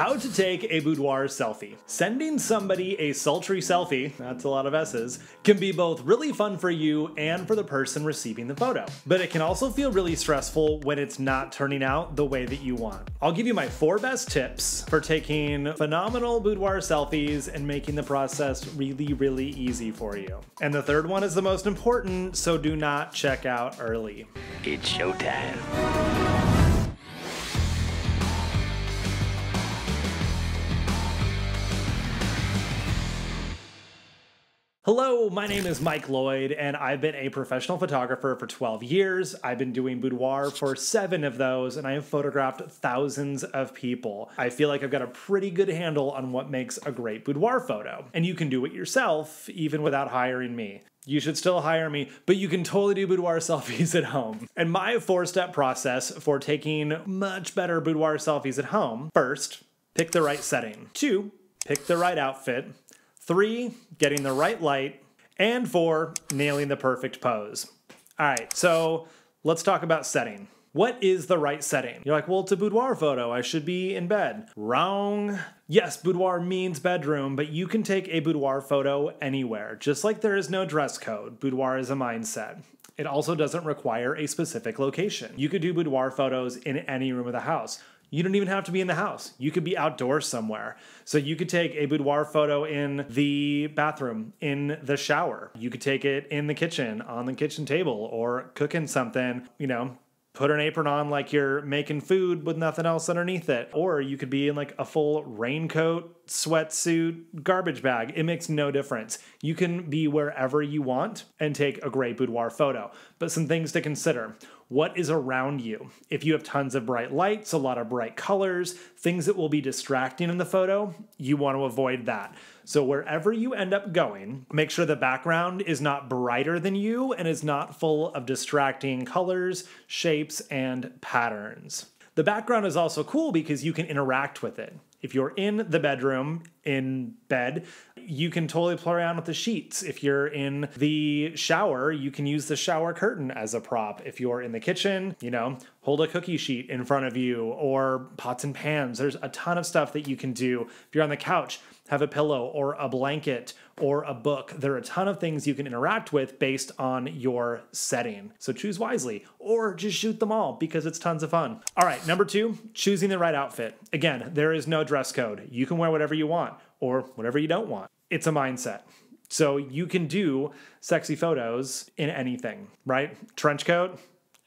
How to take a boudoir selfie. Sending somebody a sultry selfie, that's a lot of S's, can be both really fun for you and for the person receiving the photo. But it can also feel really stressful when it's not turning out the way that you want. I'll give you my 4 best tips for taking phenomenal boudoir selfies and making the process really, really easy for you. And the 3rd one is the most important, so do not check out early. It's showtime. Hello, my name is Mike Lloyd, and I've been a professional photographer for 12 years. I've been doing boudoir for 7 of those, and I have photographed thousands of people. I feel like I've got a pretty good handle on what makes a great boudoir photo. And you can do it yourself, even without hiring me. You should still hire me, but you can totally do boudoir selfies at home. And my 4-step process for taking much better boudoir selfies at home: 1st, pick the right setting. 2, pick the right outfit. 3, getting the right light, and 4, nailing the perfect pose. All right, so let's talk about setting. What is the right setting? You're like, well, it's a boudoir photo, I should be in bed. Wrong. Yes, boudoir means bedroom, but you can take a boudoir photo anywhere. Just like there is no dress code, boudoir is a mindset. It also doesn't require a specific location. You could do boudoir photos in any room of the house. You don't even have to be in the house. You could be outdoors somewhere. So you could take a boudoir photo in the bathroom, in the shower. You could take it in the kitchen, on the kitchen table, or cooking something, you know, put an apron on like you're making food with nothing else underneath it. Or you could be in like a full raincoat, sweatsuit, garbage bag. It makes no difference. You can be wherever you want and take a great boudoir photo. But some things to consider. What is around you? If you have tons of bright lights, a lot of bright colors, things that will be distracting in the photo, you want to avoid that. So wherever you end up going, make sure the background is not brighter than you and is not full of distracting colors, shapes, and patterns. The background is also cool because you can interact with it. If you're in the bedroom, in bed, you can totally play around with the sheets. If you're in the shower, you can use the shower curtain as a prop. If you're in the kitchen, you know, hold a cookie sheet in front of you, or pots and pans. There's a ton of stuff that you can do. If you're on the couch, have a pillow or a blanket or a book. There are a ton of things you can interact with based on your setting. So choose wisely, or just shoot them all because it's tons of fun. All right, number 2, choosing the right outfit. Again, there is no dress code. You can wear whatever you want or whatever you don't want. It's a mindset. So you can do sexy photos in anything, right? Trench coat.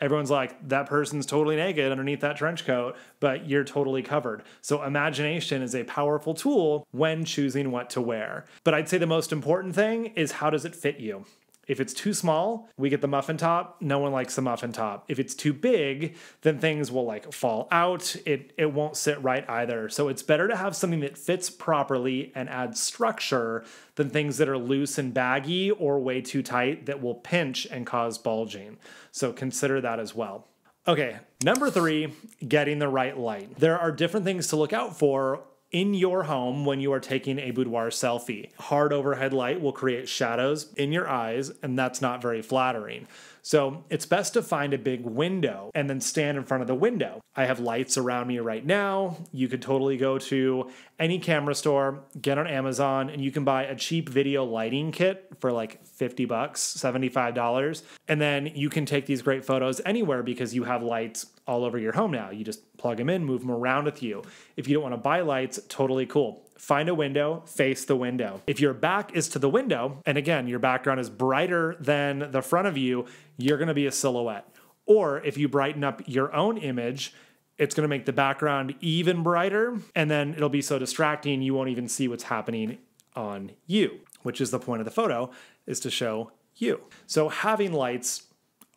Everyone's like, that person's totally naked underneath that trench coat, but you're totally covered. So imagination is a powerful tool when choosing what to wear. But I'd say the most important thing is, how does it fit you? If it's too small, we get the muffin top. No one likes the muffin top. If it's too big, then things will like fall out. It won't sit right either. So it's better to have something that fits properly and adds structure than things that are loose and baggy or way too tight that will pinch and cause bulging. So consider that as well. Okay, number 3, getting the right light. There are different things to look out for in your home when you are taking a boudoir selfie. Hard overhead light will create shadows in your eyes, and that's not very flattering. So it's best to find a big window and then stand in front of the window. I have lights around me right now. You could totally go to any camera store, get on Amazon, and you can buy a cheap video lighting kit for like $50, $75. And then you can take these great photos anywhere because you have lights all over your home now. You just plug them in, move them around with you. If you don't want to buy lights, totally cool. Find a window, face the window. If your back is to the window, and again, your background is brighter than the front of you, you're going to be a silhouette. Or if you brighten up your own image, it's going to make the background even brighter, and then it'll be so distracting you won't even see what's happening on you, which is the point of the photo, is to show you. So having lights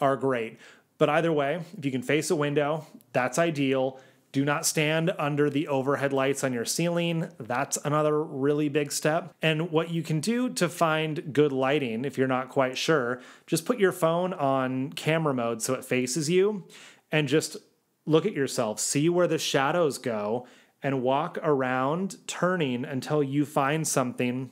are great. But either way, if you can face a window, that's ideal. Do not stand under the overhead lights on your ceiling. That's another really big step. And what you can do to find good lighting, if you're not quite sure, just put your phone on camera mode so it faces you and just look at yourself, see where the shadows go, and walk around turning until you find something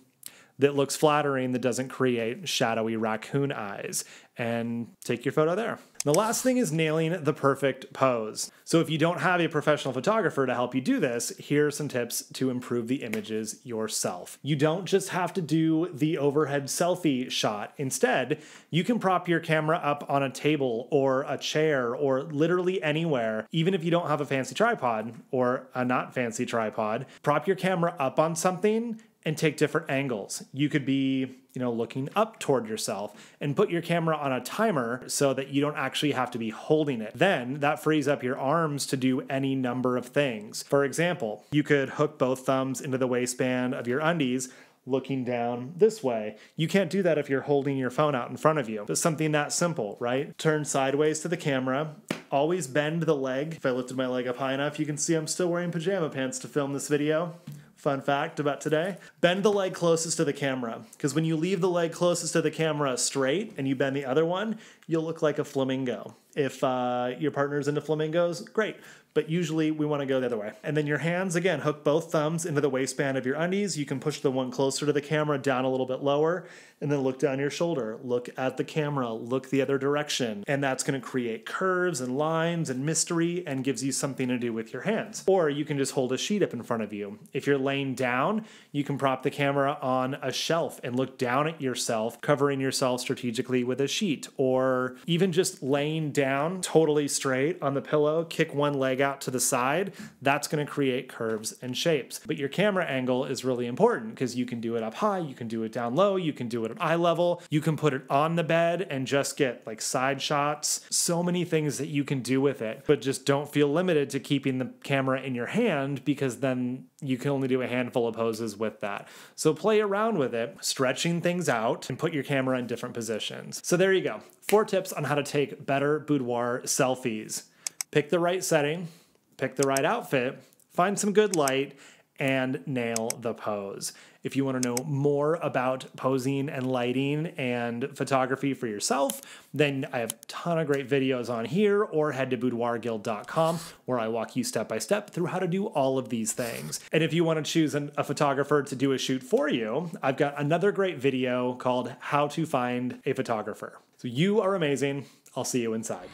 that looks flattering, that doesn't create shadowy raccoon eyes, and take your photo there. The last thing is nailing the perfect pose. So if you don't have a professional photographer to help you do this, here are some tips to improve the images yourself. You don't just have to do the overhead selfie shot. Instead, you can prop your camera up on a table or a chair or literally anywhere, even if you don't have a fancy tripod or a not fancy tripod. Prop your camera up on something and take different angles. You could be, looking up toward yourself, and put your camera on a timer so that you don't actually have to be holding it. Then that frees up your arms to do any number of things. For example, you could hook both thumbs into the waistband of your undies, looking down this way. You can't do that if you're holding your phone out in front of you, but something that simple, right? Turn sideways to the camera, always bend the leg. If I lifted my leg up high enough, you can see I'm still wearing pajama pants to film this video. Fun fact about today. Bend the leg closest to the camera, because when you leave the leg closest to the camera straight and you bend the other one, you'll look like a flamingo. If your partner's into flamingos, great. But usually we want to go the other way. And then your hands, again, hook both thumbs into the waistband of your undies. You can push the one closer to the camera down a little bit lower, and then look down your shoulder, look at the camera, look the other direction. And that's going to create curves and lines and mystery, and gives you something to do with your hands. Or you can just hold a sheet up in front of you. If you're laying down, you can prop the camera on a shelf and look down at yourself, covering yourself strategically with a sheet, or even just laying down totally straight on the pillow, kick one leg out to the side. That's going to create curves and shapes. But your camera angle is really important, because you can do it up high, you can do it down low, you can do it at eye level, you can put it on the bed and just get like side shots. So many things that you can do with it, but just don't feel limited to keeping the camera in your hand, because then you can only do a handful of poses with that. So play around with it, stretching things out, and put your camera in different positions. So there you go. 4 tips on how to take better boudoir selfies. Pick the right setting, pick the right outfit, find some good light, and nail the pose. If you want to know more about posing and lighting and photography for yourself, then I have a ton of great videos on here, or head to boudoirguild.com, where I walk you step by step through how to do all of these things. And if you want to choose a photographer to do a shoot for you, I've got another great video called How to Find a Photographer. So you are amazing. I'll see you inside.